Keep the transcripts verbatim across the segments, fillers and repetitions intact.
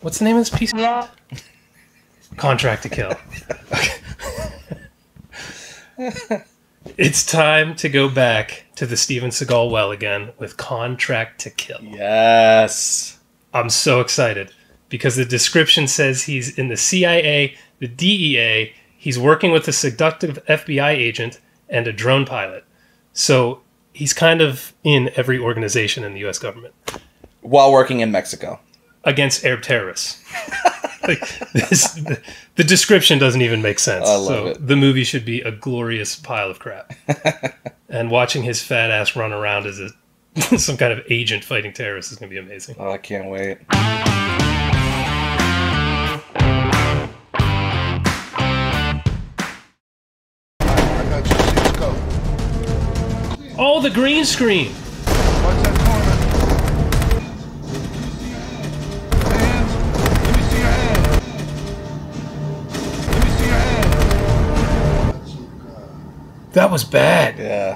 What's the name of this piece? Yeah. Contract to Kill. It's time to go back to the Steven Seagal well again with Contract to Kill. Yes. I'm so excited because the description says he's in the C I A, the D E A, he's working with a seductive F B I agent and a drone pilot. So he's kind of in every organization in the U S government. While working in Mexico. Against Arab terrorists. Like, this, the, the description doesn't even make sense. I love so it. The movie should be a glorious pile of crap. And watching his fat ass run around as a, some kind of agent fighting terrorists is going to be amazing. Oh, I can't wait. Oh, the green screen. That was bad. Yeah.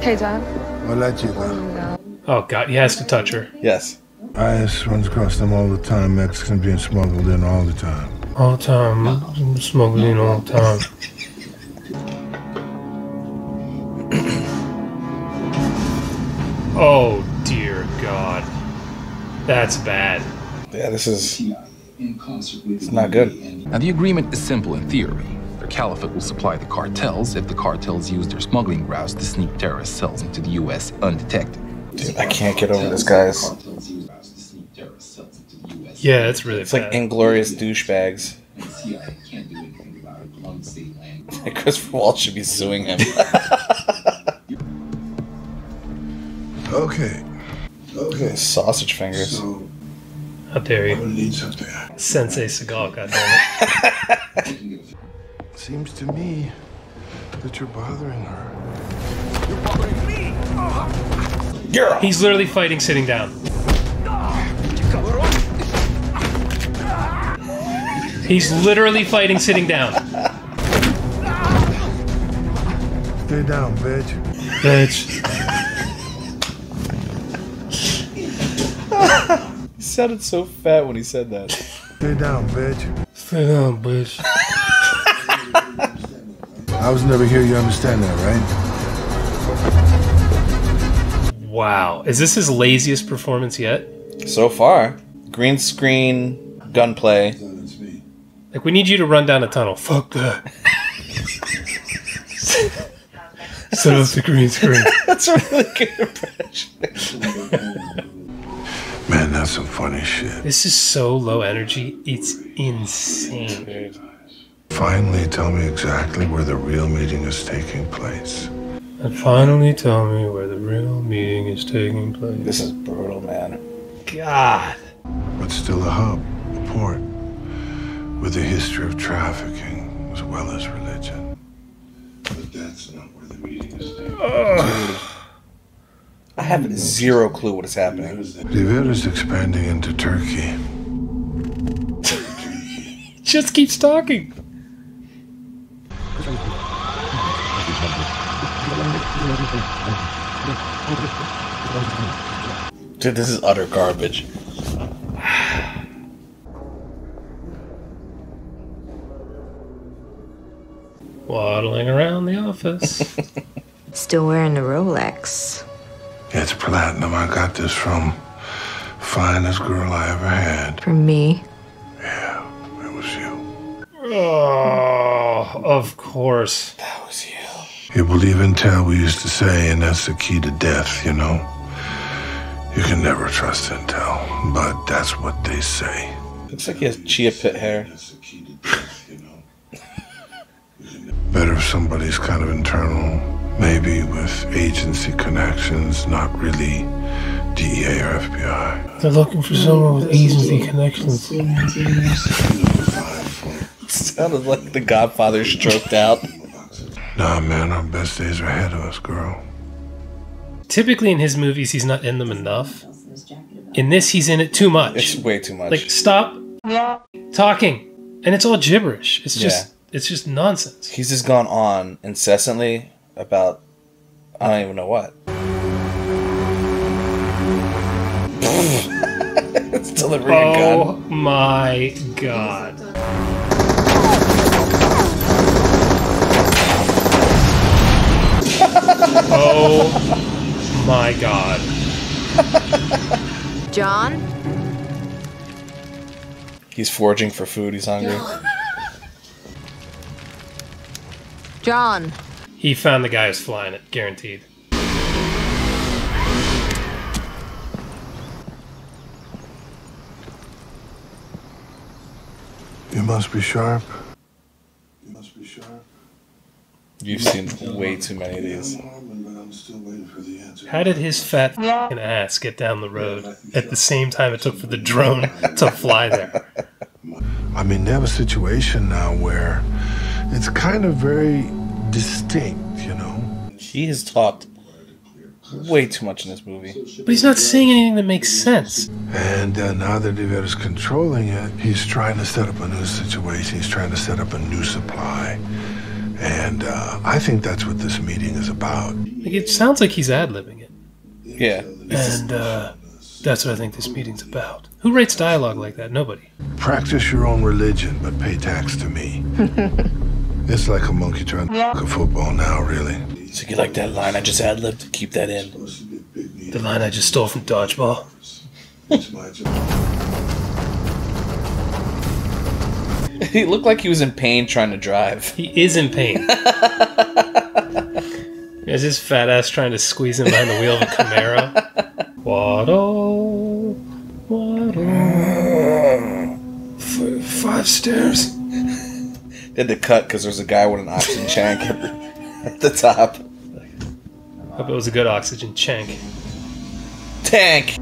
Hey, John. What about you, huh? Oh, God. He has to touch her. Yes. IS runs across them all the time. Mexicans being smuggled in all the time. All the time. Smuggled in all the time. Oh, dear God. That's bad. Yeah, this is... It's not good. Now, the agreement is simple in theory. Caliphate will supply the cartels if the cartels use their smuggling routes to sneak terrorist cells into the U S undetected. Dude, I can't get over this, guys. Yeah, it's really It's bad. Like Inglorious Douchebags. Christopher Waltz should be suing him. Okay. Okay. Sausage fingers. So, how dare you? Sensei Seagal, goddammit. Seems to me that you're bothering her. You're bothering me! Oh. Yeah. He's literally fighting sitting down. He's literally fighting sitting down. Stay down, bitch. Bitch. He sounded so fat when he said that. Stay down, bitch. Stay down, bitch. I was never here, you understand that, right? Wow. Is this his laziest performance yet? So far. Green screen, gunplay. Like, we need you to run down a tunnel. Fuck that. Set up the green screen. That's a really good impression. Man, that's some funny shit. This is so low energy. It's insane. Dude. Finally tell me exactly where the real meeting is taking place. And finally tell me where the real meeting is taking place. This is brutal, man. God. But still a hub, a port, with a history of trafficking as well as religion. But that's not where the meeting is taking place. I have zero clue what is happening. Devir is expanding into Turkey. Just keeps talking. Dude, this is utter garbage. Waddling around the office. Still wearing the Rolex. It's platinum. I got this from finest girl I ever had. From me? Yeah, it was you. Oh, of course. That was you. You believe in tell, we used to say, and that's the key to death, you know? You can never trust intel, but that's what they say. Looks like he has chia pet hair. That's the key to death, you know? Better if somebody's kind of internal, maybe with agency connections, not really D E A or F B I. They're looking for someone with agency connections. It sounded like the Godfather stroked out. Nah, man, our best days are ahead of us, girl. Typically in his movies, he's not in them enough. In this, he's in it too much. It's way too much. Like, stop talking. And it's all gibberish. It's just, yeah. It's just nonsense. He's just gone on incessantly about, I don't even know what. it's delivering oh a gun. Oh my god. Oh my god. John? He's foraging for food, he's hungry. John. He found the guy who's flying it, guaranteed. You must be sharp. You must be sharp. You've seen way too many of these. How did his fat f***ing ass get down the road at the same time it took for the drone to fly there? I mean, they have a situation now where it's kind of very distinct, you know? He has talked way too much in this movie. But he's not saying anything that makes sense. And uh, now that Yvette's controlling it, he's trying to set up a new situation. He's trying to set up a new supply. And uh, I think that's what this meeting is about. Like, it sounds like he's ad-libbing it. Yeah. And uh, that's what I think this meeting's about. Who writes dialogue like that? Nobody. Practice your own religion, but pay tax to me. It's like a monkey trying to fuck a football now, really. So you like that line I just ad-libbed? Keep that in. The line I just stole from Dodgeball? It's my job. He looked like he was in pain trying to drive. He is in pain. There's his fat ass trying to squeeze him behind the wheel of a Camaro. Waddle, waddle. Five stairs. They had to cut because there's a guy with an oxygen shank at the top. Hope it was a good oxygen shank. Tank.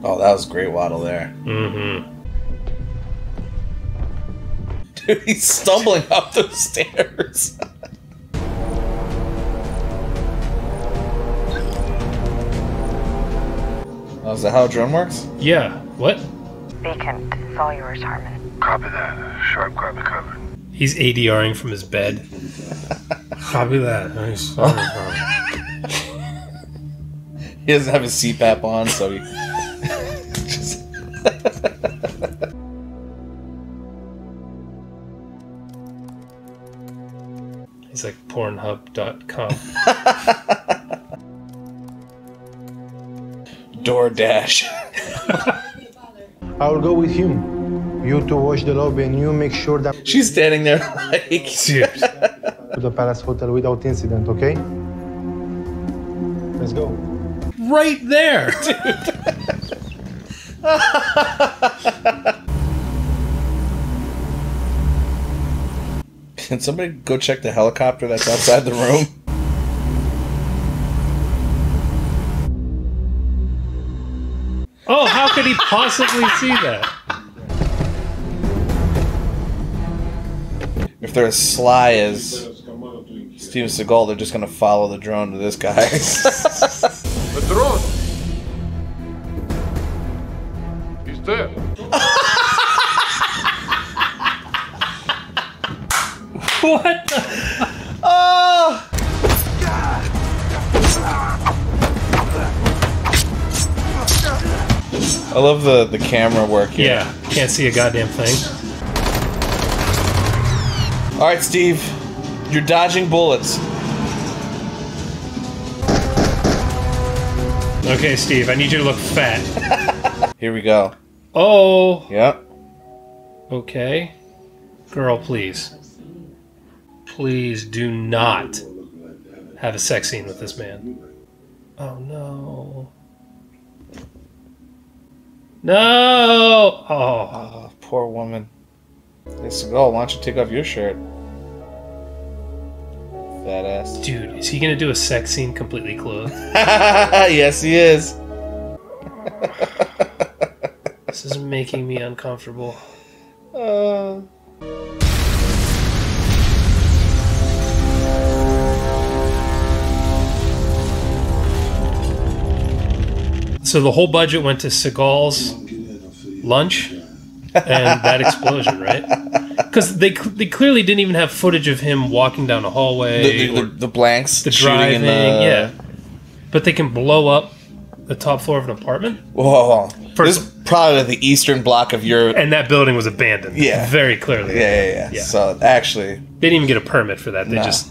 Oh, that was a great waddle there. Mm-hmm. Dude, he's stumbling up those stairs. Oh, is that how a drone works? Yeah. What? Vacant. It's all yours, Harmon. Copy that. Sharp, copy covered. He's A D R-ing from his bed. Copy that. Nice. He doesn't have his C PAP on, so he... He's like Pornhub dot com. DoorDash. I'll go with him. You to watch the lobby and you make sure that... She's standing there like... To the Palace Hotel without incident, okay? Let's go. Right there, dude. Can somebody go check the helicopter that's outside the room? Oh, how could he possibly see that? If they're as sly as Steven Seagal, they're just going to follow the drone to this guy. The drone! There. What the? Oh! I love the, the camera work here. Yeah, can't see a goddamn thing. Alright, Steve. You're dodging bullets. Okay, Steve, I need you to look fat. Here we go. Oh. Yep. Okay. Girl, please. Please do not have a sex scene with this man. Oh, no. No! Oh, oh poor woman. Hey, Seagal, why don't you take off your shirt? Fat ass. Dude, is he going to do a sex scene completely clothed? Yes, he is. This is making me uncomfortable. Uh... So the whole budget went to Seagal's lunch and that explosion, right? Because they they clearly didn't even have footage of him walking down a hallway. The, the, the, the blanks, the driving, in the... yeah. but they can blow up the top floor of an apartment. Whoa. First, this is probably the eastern block of Europe. And that building was abandoned. Yeah. Very clearly. Yeah, yeah, yeah. yeah. So, actually. They didn't even get a permit for that. They nah. just...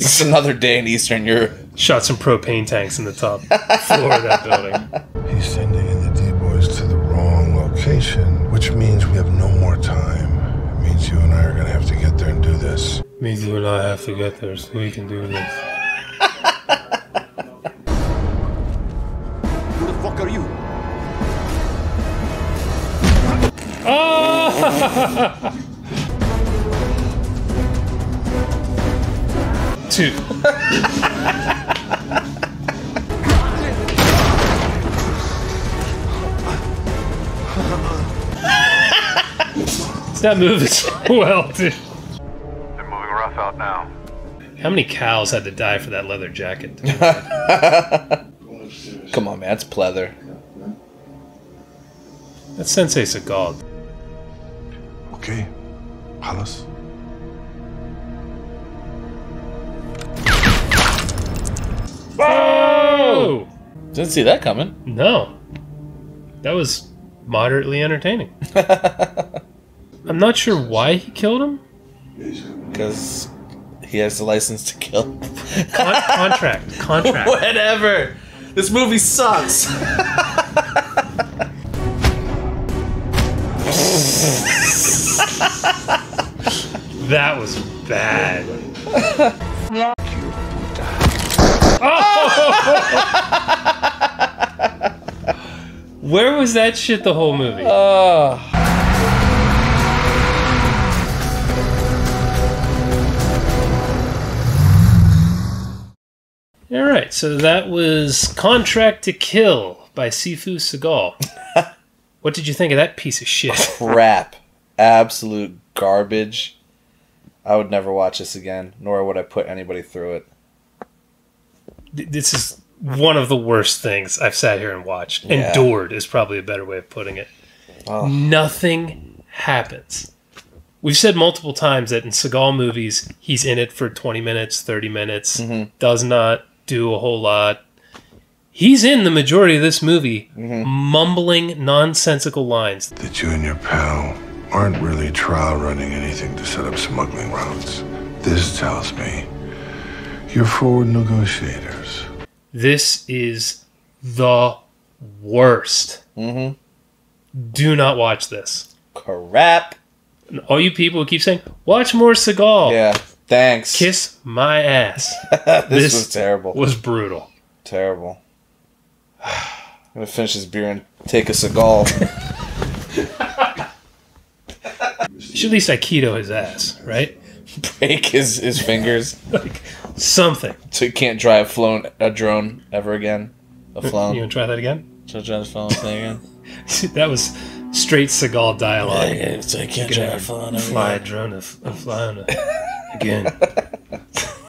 It's another day in Eastern Europe. Shot some propane tanks in the top floor of that building. He's sending in the D-boys to the wrong location, which means we have no more time. It means you and I are going to have to get there and do this. It means you and I have to get there so we can do this. Who the fuck are you? Oh! Two. It's not moving well, dude. They're moving rough out now. How many cows had to die for that leather jacket? Come on, man. That's pleather. That's Sensei Seagal. Okay. Palace. Whoa! Didn't see that coming. No. That was moderately entertaining. I'm not sure why he killed him. Because he has the license to kill. Con contract. Contract. Whatever. This movie sucks. That was bad. Oh! Where was that shit the whole movie? Oh. All right, so that was Contract to Kill by Steven Seagal. What did you think of that piece of shit? Crap. Absolute garbage. I would never watch this again, nor would I put anybody through it. This is one of the worst things I've sat here and watched. Yeah. Endured is probably a better way of putting it. Oh. Nothing happens. We've said multiple times that in Seagal movies, he's in it for twenty minutes, thirty minutes, mm-hmm. does not do a whole lot. He's in the majority of this movie mm-hmm. mumbling nonsensical lines. That you and your pal aren't really trial running anything to set up smuggling routes. This tells me you're forward negotiators. This is the worst. Mm-hmm. Do not watch this. Crap. And all you people who keep saying, watch more Seagal. Yeah, thanks. Kiss my ass. this, this was terrible. was brutal. Terrible. I'm going to finish this beer and take a Seagal. Should at least Aikido his ass, right? Break his, his fingers. Like... Something. So you can't drive a, flown, a drone ever again? A flown? You want to try that again? Should I try the flown thing again? That was straight Seagal dialogue. Yeah, yeah, so you can't you can try a flown fly a drone, a, a flying again.